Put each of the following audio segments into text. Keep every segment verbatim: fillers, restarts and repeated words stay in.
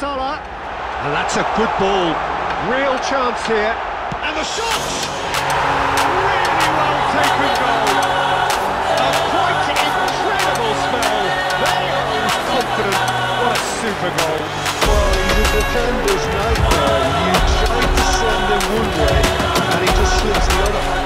Salah, and that's a good ball. Real chance here, and the shot! Really well taken goal. A quite incredible spell. They are confident. What a super goal. Well, he was a defender's nightmare. You tried to send him one way, and he just slips the other.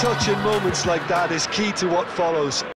Touching moments like that is key to what follows.